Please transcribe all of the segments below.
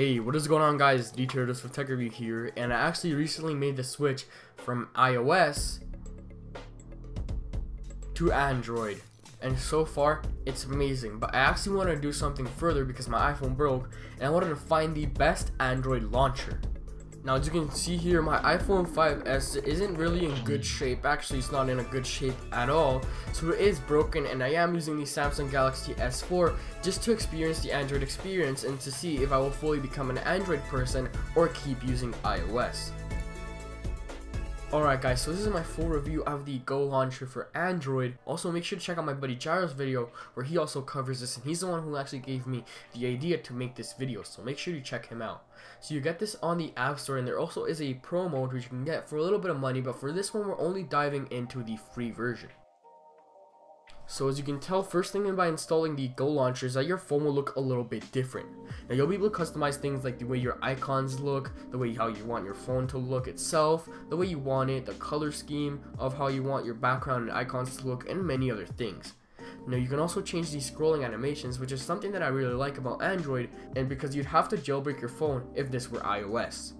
Hey, what is going on, guys? DTRDS with Tech Review here, and I actually recently made the switch from iOS to Android, and so far it's amazing. But I actually wanted to do something further because my iPhone broke, and I wanted to find the best Android launcher. Now, as you can see here, my iPhone 5s isn't really in good shape. Actually, it's not in a good shape at all, so it is broken, and I am using the Samsung Galaxy S4 just to experience the Android experience and to see if I will fully become an Android person or keep using iOS. Alright guys, so this is my full review of the Go Launcher for Android. Also, make sure to check out my buddy Gyro's video where he also covers this, and he's the one who actually gave me the idea to make this video, so make sure you check him out. So you get this on the App Store, and there also is a pro mode which you can get for a little bit of money, but for this one we're only diving into the free version. So as you can tell, first thing by installing the Go Launcher is that your phone will look a little bit different. Now, you'll be able to customize things like the way your icons look, the way how you want your phone to look itself, the way you want it, the color scheme of how you want your background and icons to look, and many other things. Now, you can also change the scrolling animations, which is something that I really like about Android, and because you'd have to jailbreak your phone if this were iOS.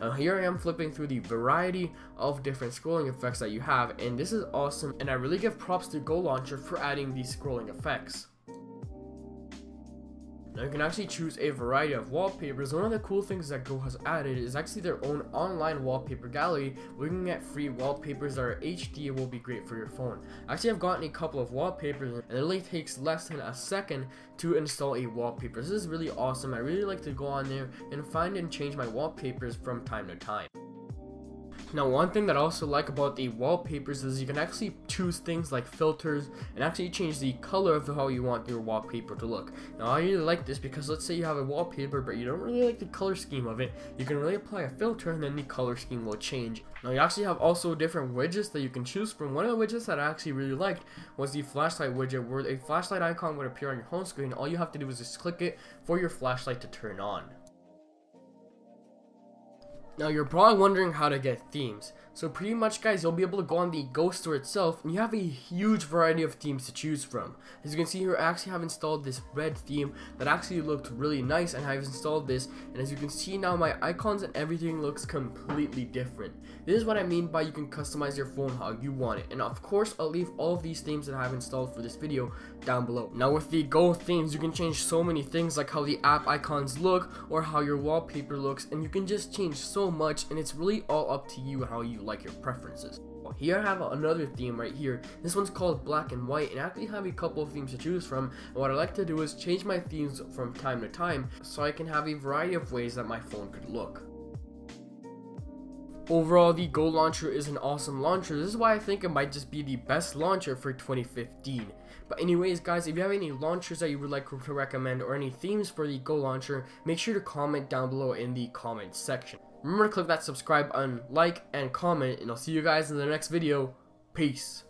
Now, here I am flipping through the variety of different scrolling effects that you have, and this is awesome, and I really give props to Go Launcher for adding these scrolling effects. Now, you can actually choose a variety of wallpapers. One of the cool things that Go has added is actually their own online wallpaper gallery where you can get free wallpapers that are HD and will be great for your phone. Actually, I've gotten a couple of wallpapers, and it only takes less than a second to install a wallpaper. This is really awesome. I really like to go on there and find and change my wallpapers from time to time. Now, one thing that I also like about the wallpapers is you can actually choose things like filters and actually change the color of how you want your wallpaper to look. Now, I really like this because let's say you have a wallpaper but you don't really like the color scheme of it, you can really apply a filter and then the color scheme will change. Now, you actually have also different widgets that you can choose from. One of the widgets that I actually really liked was the flashlight widget, where a flashlight icon would appear on your home screen. All you have to do is just click it for your flashlight to turn on. Now, you're probably wondering how to get themes. So pretty much, guys, you'll be able to go on the Go Store itself, and you have a huge variety of themes to choose from. As you can see here, I actually have installed this red theme that actually looked really nice, and I've installed this, and as you can see now, my icons and everything looks completely different. This is what I mean by you can customize your phone how you want it, and of course, I'll leave all of these themes that I have installed for this video down below. Now, with the Go themes, you can change so many things, like how the app icons look, or how your wallpaper looks, and you can just change so much, and it's really all up to you how you like your preferences. Well, here I have another theme right here. This one's called black and white, and I actually have a couple of themes to choose from, and what I like to do is change my themes from time to time so I can have a variety of ways that my phone could look. Overall, the Go Launcher is an awesome launcher. This is why I think it might just be the best launcher for 2015. But anyways, guys, if you have any launchers that you would like to recommend or any themes for the Go Launcher, make sure to comment down below in the comment section. Remember to click that subscribe button, like, and comment, and I'll see you guys in the next video. Peace.